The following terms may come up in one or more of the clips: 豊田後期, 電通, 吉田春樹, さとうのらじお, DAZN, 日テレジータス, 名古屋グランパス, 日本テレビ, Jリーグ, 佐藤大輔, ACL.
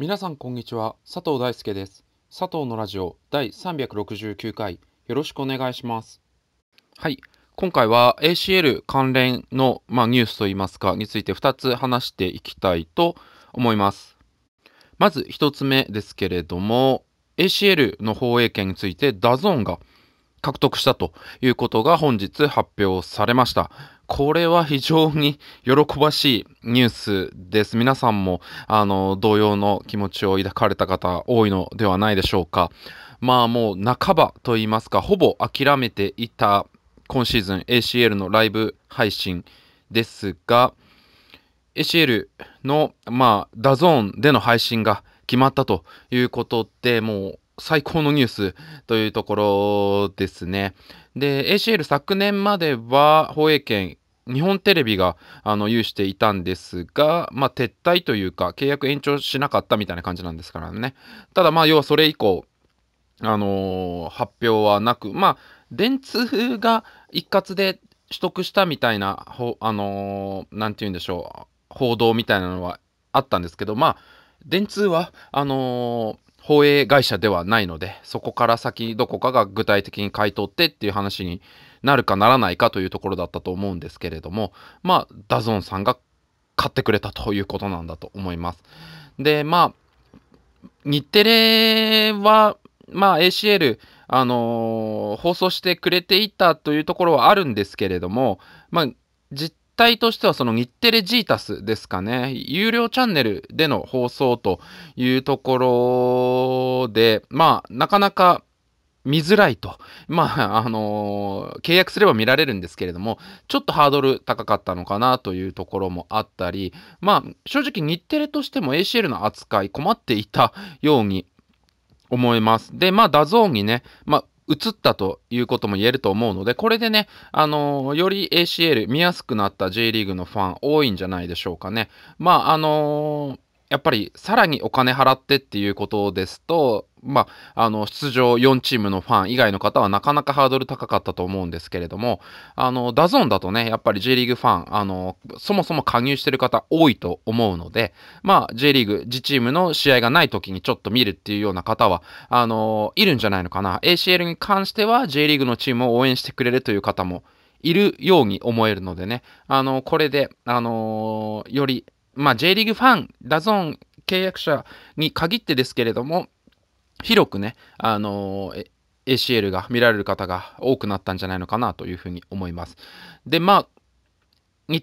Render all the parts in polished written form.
皆さんこんにちは、佐藤大輔です。佐藤のラジオ第369回、よろしくお願いします。はい、今回は ACL 関連の、ニュースといいますかについて2つ話していきたいと思います。まず1つ目ですけれども、 ACL の放映権について DAZN が獲得したということが本日発表されました。これは非常に喜ばしいニュースです。皆さんも同様の気持ちを抱かれた方多いのではないでしょうか。もう半ばと言いますか、ほぼ諦めていた今シーズン ACL のライブ配信ですが、ACL のDAZN での配信が決まったということで、もう最高のニュースというところですね。で、ACL 昨年までは放映権、日本テレビが有していたんですが、撤退というか契約延長しなかったみたいな感じなんですからね。ただ要はそれ以降、発表はなく、電通が一括で取得したみたいな、なんて言うんでしょう、報道みたいなのはあったんですけど、電通は放映会社ではないので、そこから先どこかが具体的に買い取ってっていう話になるかならないかというところだったと思うんですけれども、DAZN さんが買ってくれたということなんだと思います。で、日テレは、ACL、放送してくれていたというところはあるんですけれども、実体としてはその日テレジータスですかね、有料チャンネルでの放送というところで、なかなか見づらいと、契約すれば見られるんですけれども、ちょっとハードル高かったのかなというところもあったり、正直日テレとしても ACL の扱い困っていたように思います。で、DAZN にね、移ったということも言えると思うので、これでね、より ACL 見やすくなった J リーグのファン多いんじゃないでしょうかね。やっぱりさらにお金払ってっていうことですと、出場4チームのファン以外の方はなかなかハードル高かったと思うんですけれども、DAZN だとね、やっぱり J リーグファン、そもそも加入してる方多いと思うので、J リーグ、自チームの試合がない時にちょっと見るっていうような方は、いるんじゃないのかな。ACL に関しては J リーグのチームを応援してくれるという方もいるように思えるのでね、これで、より、J リーグファン、DAZN 契約者に限ってですけれども、広くね、ACL が見られる方が多くなったんじゃないのかなというふうに思います。で、日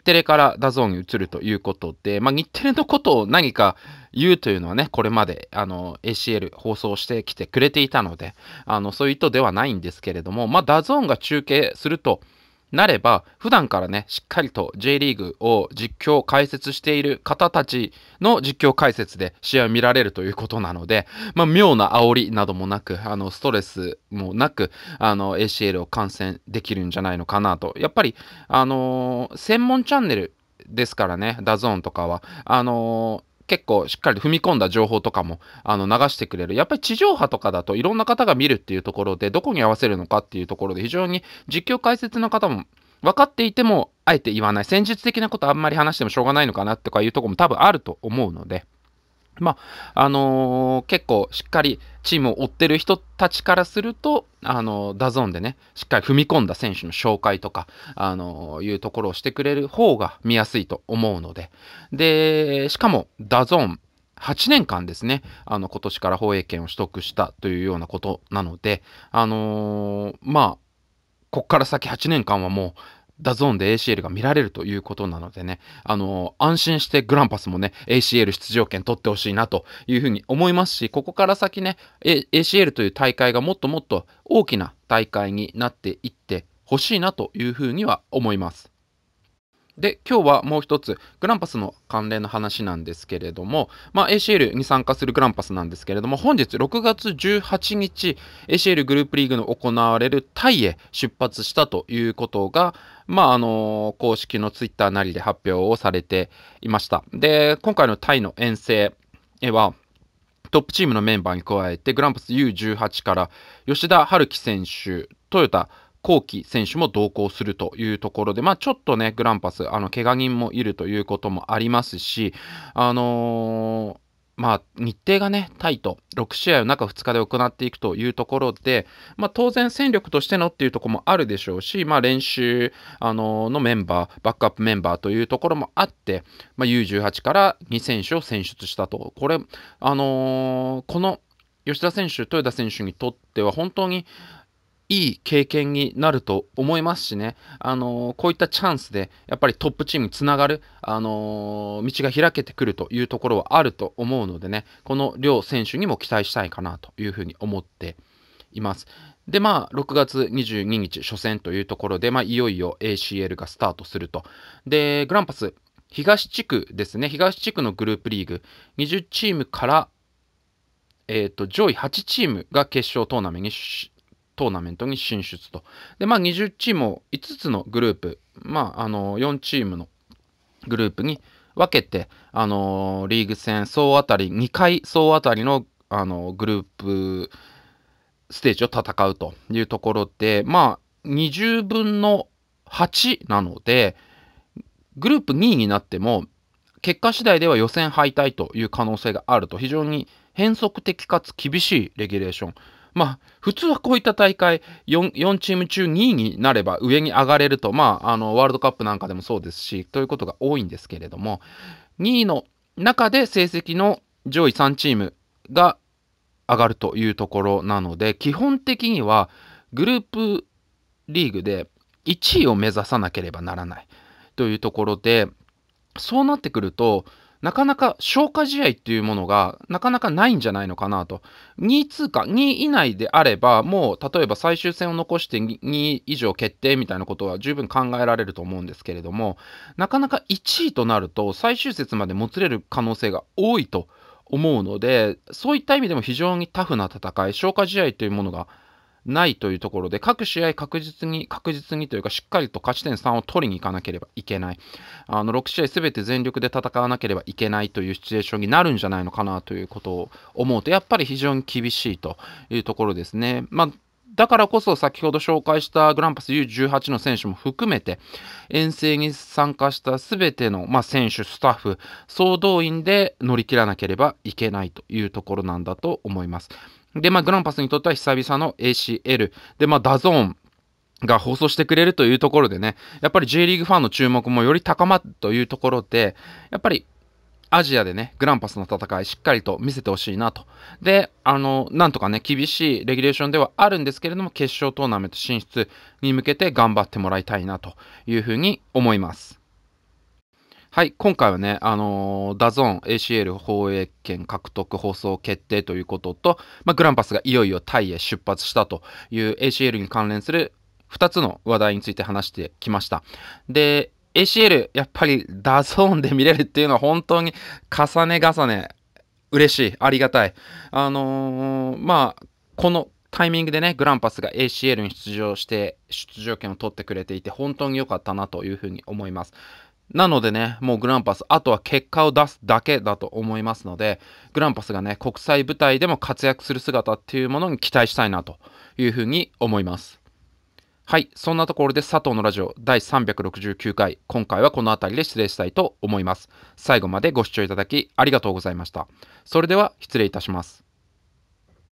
テレから DAZN に移るということで、日テレのことを何か言うというのはね、これまでACL 放送してきてくれていたので、そういう意図ではないんですけれども、DAZN が中継するとなれば、普段からね、しっかりと J リーグを実況解説している方たちの実況解説で試合を見られるということなので、妙な煽りなどもなく、ストレスもなく、ACL を観戦できるんじゃないのかなと。やっぱり、専門チャンネルですからね、DAZN とかは。結構しっかり踏み込んだ情報とかも流してくれる。やっぱり地上波とかだといろんな方が見るっていうところで、どこに合わせるのかっていうところで、非常に実況解説の方も分かっていてもあえて言わない、戦術的なことあんまり話してもしょうがないのかなとかいうところも多分あると思うので、結構しっかりチームを追ってる人たちからすると、DAZN でね、しっかり踏み込んだ選手の紹介とか、いうところをしてくれる方が見やすいと思うので。で、しかも DAZN、8年間ですね、今年から放映権を取得したというようなことなので、こっから先8年間はもう、DAZN で ACL が見られるということなのでね、安心してグランパスもね、ACL 出場権取ってほしいなというふうに思いますし、ここから先ね、ACL という大会がもっともっと大きな大会になっていってほしいなというふうには思います。で、今日はもう一つ、グランパスの関連の話なんですけれども、ACL に参加するグランパスなんですけれども、本日6月18日、ACL グループリーグの行われるタイへ出発したということが、公式のツイッターなりで発表をされていました。で、今回のタイの遠征へは、トップチームのメンバーに加えて、グランパス U18 から吉田春樹選手、豊田後期選手も同行するというところで、ちょっとね、グランパス、怪我人もいるということもありますし、まあ、日程がね、タイト、6試合を中2日で行っていくというところで、まあ、当然戦力としてのっていうところもあるでしょうし、まあ、練習のメンバー、バックアップメンバーというところもあって、まあ、U18 から2選手を選出したと。これ、この吉田選手、豊田選手にとっては本当にいい経験になると思いますしね、こういったチャンスでやっぱりトップチームにつながる、道が開けてくるというところはあると思うのでね、この両選手にも期待したいかなというふうに思っています。で、まあ、6月22日初戦というところで、まあ、いよいよ ACL がスタートすると。で、グランパス、東地区ですね、東地区のグループリーグ、20チームから、上位8チームが決勝トーナメントに進出と。で、まあ、20チームを5つのグループ、まあ、4チームのグループに分けて、リーグ戦総当たり2回総当たりの、グループステージを戦うというところで、まあ、20分の8なので、グループ2位になっても、結果次第では予選敗退という可能性があると、非常に変則的かつ厳しいレギュレーション。まあ、普通はこういった大会 4チーム中2位になれば上に上がれると、まあ、ワールドカップなんかでもそうですしということが多いんですけれども、2位の中で成績の上位3チームが上がるというところなので、基本的にはグループリーグで1位を目指さなければならないというところで、そうなってくるとなかなか消化試合っていうものがなかなかないんじゃないのかなと。2位通過、2位以内であれば、もう例えば最終戦を残して2位以上決定みたいなことは十分考えられると思うんですけれども、なかなか1位となると最終節までもつれる可能性が多いと思うので、そういった意味でも非常にタフな戦い、消化試合というものがないというところで、各試合確実にというか、しっかりと勝ち点3を取りに行かなければいけない、6試合すべて全力で戦わなければいけないというシチュエーションになるんじゃないのかなということを思うと、やっぱり非常に厳しいというところですね。まあ、だからこそ先ほど紹介したグランパス U18 の選手も含めて、遠征に参加したすべての、まあ、選手、スタッフ、総動員で乗り切らなければいけないというところなんだと思います。で、まあ、グランパスにとっては久々の ACL で、まあ、DAZN が放送してくれるというところでね、やっぱり J リーグファンの注目もより高まるというところで、やっぱりアジアでね、グランパスの戦いしっかりと見せてほしいなと。で、なんとかね、厳しいレギュレーションではあるんですけれども、決勝トーナメント進出に向けて頑張ってもらいたいなというふうに思います。はい、今回はね、DAZN ACL 放映権獲得放送決定ということと、まあ、グランパスがいよいよタイへ出発したという ACL に関連する2つの話題について話してきました。で、ACL、やっぱりDAZNで見れるっていうのは本当に重ね重ね、嬉しい、ありがたい。まあ、このタイミングでね、グランパスが ACL に出場して、出場権を取ってくれていて、本当に良かったなというふうに思います。なのでね、もうグランパス、あとは結果を出すだけだと思いますので、グランパスがね、国際舞台でも活躍する姿っていうものに期待したいなというふうに思います。はい、そんなところで佐藤のラジオ第369回、今回はこの辺りで失礼したいと思います。最後までご視聴いただきありがとうございました。それでは失礼いたします。